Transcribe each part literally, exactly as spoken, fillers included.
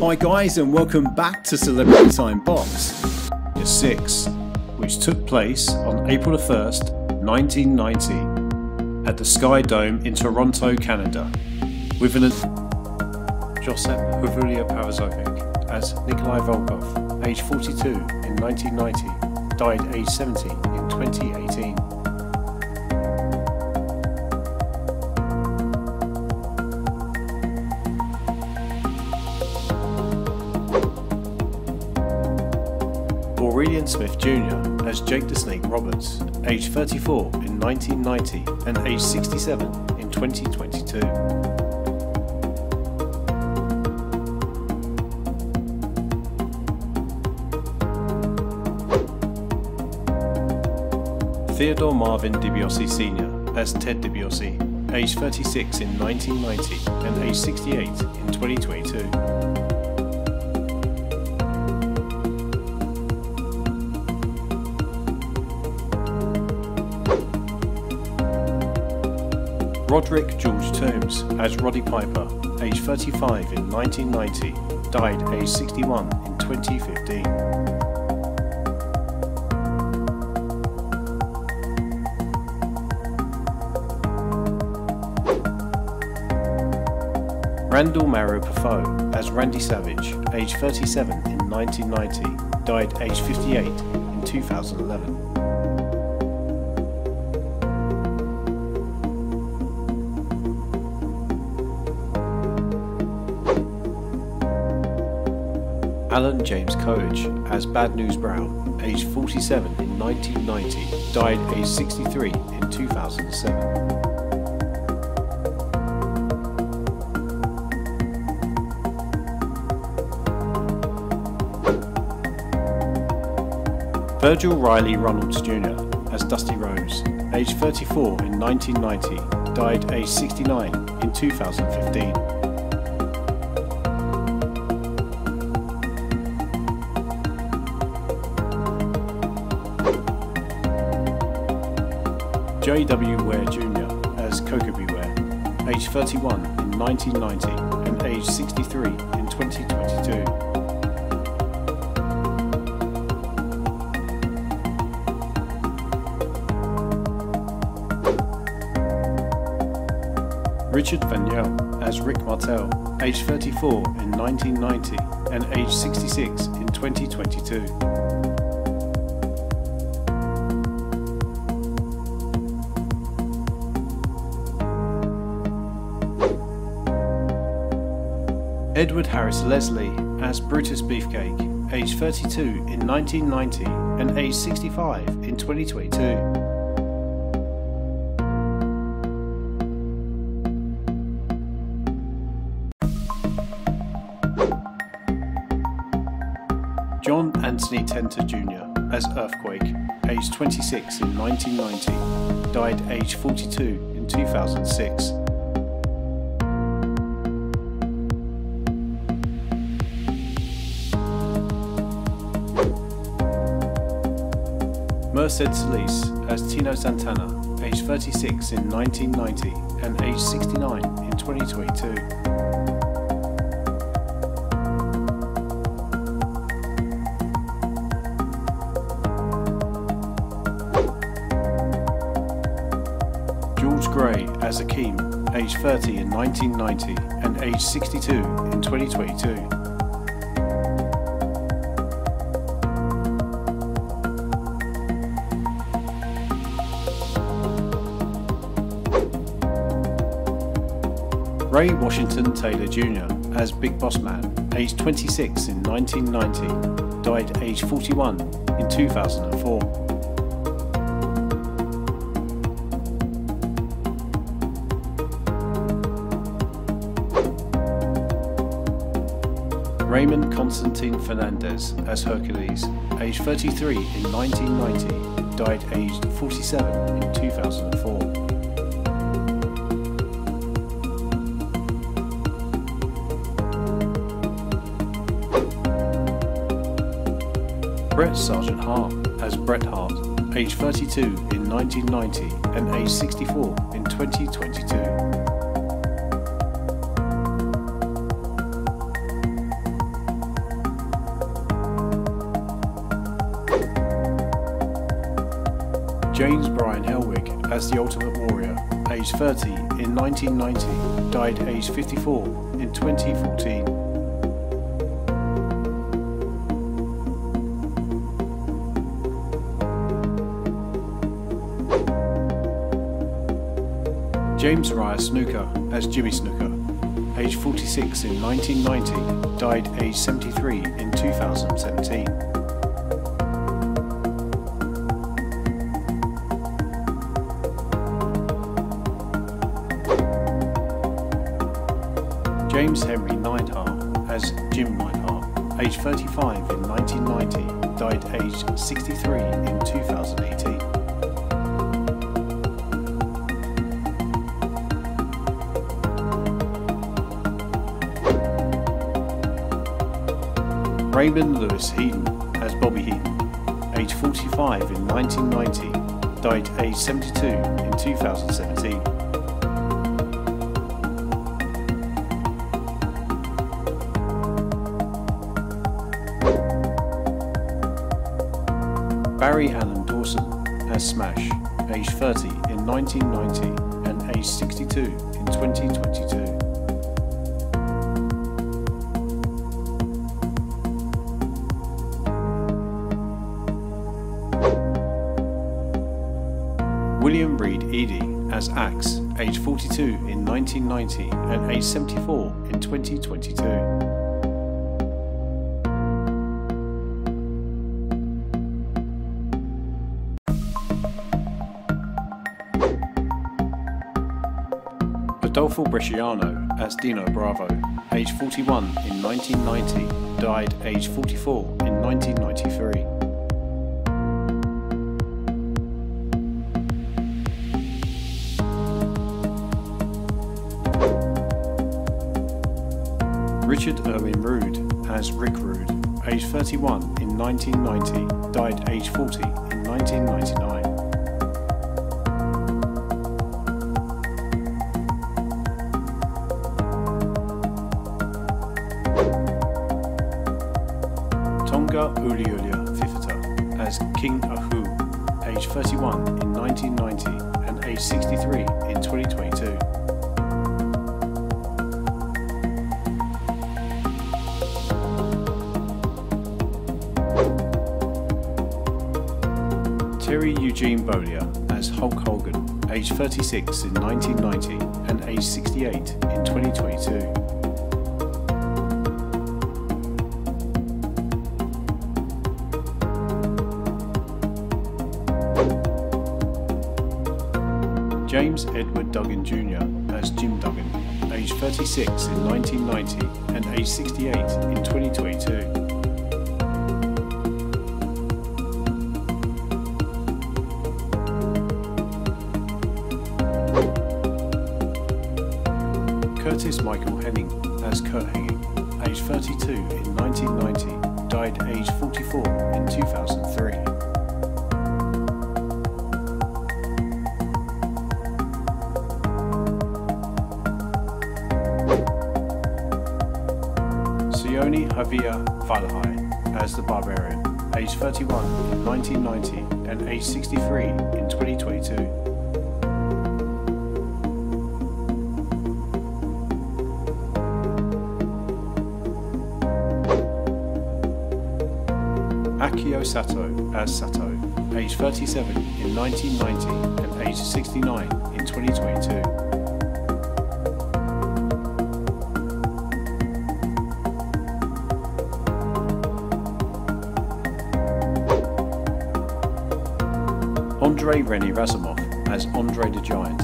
Hi guys and welcome back to Celebrity Time Box six, which took place on April the first, nineteen ninety, at the Sky Dome in Toronto, Canada, with an Joseph Huivulia Parasovic as Nikolai Volkov, age forty-two, in nineteen ninety, died age seventy in twenty eighteen. Aurelian Smith Junior as Jake the Snake Roberts, age thirty-four in nineteen ninety and age sixty-seven in twenty twenty-two. Theodore Marvin DiBiase Senior as Ted DiBiase, age thirty-six in nineteen ninety and age sixty-eight in twenty twenty-two. Roderick George Toombs as Roddy Piper, age thirty-five in nineteen ninety, died age sixty-one in twenty fifteen. Randall Marrow Poffo as Randy Savage, age thirty-seven in nineteen ninety, died age fifty-eight in two thousand eleven. Alan James Cowage as Bad News Brown, aged forty-seven in nineteen ninety, died aged sixty-three in two thousand seven. Virgil Riley Reynolds Junior as Dusty Rose, aged thirty-four in nineteen ninety, died aged sixty-nine in two thousand fifteen. J. W. Ware Junior as Coco B. Ware, age thirty-one in nineteen ninety and age sixty-three in twenty twenty-two. Richard Van Yeo as Rick Martel, age thirty-four in nineteen ninety and age sixty-six in twenty twenty-two. Edward Harris Leslie as Brutus Beefcake, age thirty-two in nineteen ninety and age sixty-five in twenty twenty-two. John Anthony Tenter Junior as Earthquake, age twenty-six in nineteen ninety, died age forty-two in two thousand six. Said Solis as Tino Santana, age thirty-six in nineteen ninety and age sixty-nine in twenty twenty-two. George Gray as Akeem, age thirty in nineteen ninety and age sixty-two in twenty twenty-two. Ray Washington Taylor Junior as Big Boss Man, age twenty-six in nineteen ninety, died age forty-one in two thousand four. Raymond Constantine Fernandez as Hercules, age thirty-three in nineteen ninety, died aged forty-seven in two thousand four. Bret Sergeant Hart as Bret Hart, age thirty-two in nineteen ninety and age sixty-four in twenty twenty-two. James Brian Helwig as the Ultimate Warrior, aged thirty, in nineteen ninety, died aged fifty-four in twenty fourteen. James Raya Snooker as Jimmy Snooker, aged forty-six in nineteen ninety, died aged seventy-three in two thousand seventeen. James Henry Neidhart as Jim Neidhart, aged thirty-five in nineteen ninety, died aged sixty-three in two thousand eighteen. Raymond Lewis Heaton as Bobby Heaton, aged forty-five in nineteen ninety, died aged seventy-two in two thousand seventeen. Barry Allen Dawson as Smash, aged thirty in nineteen ninety and aged sixty-two in twenty twenty-two. William Reed Eady as Axe, aged forty-two in nineteen ninety and aged seventy-four in twenty twenty-two. Rodolfo Bresciano as Dino Bravo, aged forty-one in nineteen ninety, died aged forty-four in nineteen ninety-three. Richard Erwin Rood as Rick Rood, aged thirty-one in nineteen ninety, died aged forty in nineteen ninety-nine. Tonga Uliulia Fifita as King Ahu, aged thirty-one in nineteen ninety and aged sixty-three in twenty twenty-two. Terry Eugene Beaulieu as Hulk Hogan, aged thirty-six in nineteen ninety and aged sixty-eight in twenty twenty-two. James Edward Duggan Junior as Jim Duggan, aged thirty-six in nineteen ninety and aged sixty-eight in twenty twenty-two. Curtis Michael Henning as Kurt Henning, aged thirty-two in nineteen ninety, died aged forty-four in two thousand three. Sione Javier Valahai as the Barbarian, aged thirty-one in nineteen ninety and aged sixty-three in twenty twenty-two. Akio Sato as Sato, aged thirty-seven in nineteen ninety and aged sixty-nine in twenty twenty-two. Andre Rennie Razumov as Andre the Giant,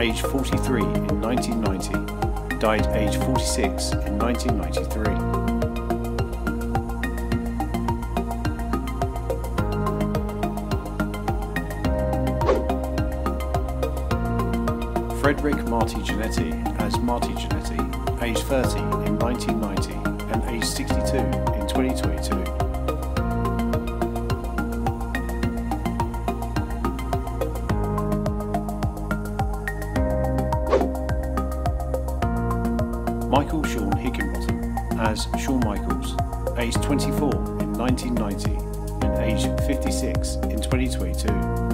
aged forty-three in nineteen ninety, died aged forty-six in nineteen ninety-three. Frederick Marty Jannetty as Marty Jannetty, aged thirty in nineteen ninety and aged sixty-two in twenty twenty-two. Michael Sean Higginbottom as Shawn Michaels, aged twenty-four in nineteen ninety and aged fifty-six in twenty twenty-two.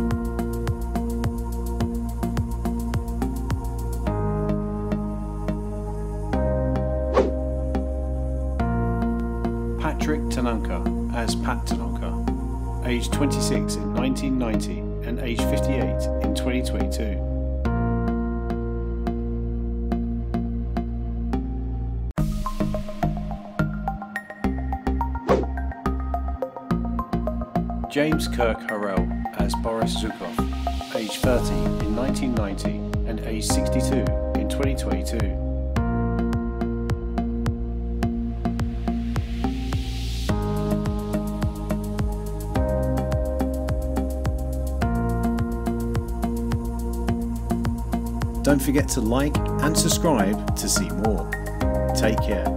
Patrick Tananka as Pat Tananka, aged twenty-six in nineteen ninety and aged fifty-eight in twenty twenty-two. James Kirk Harrell as Boris Zukov, age thirty in nineteen ninety and age sixty-two in twenty twenty-two. Don't forget to like and subscribe to see more. Take care.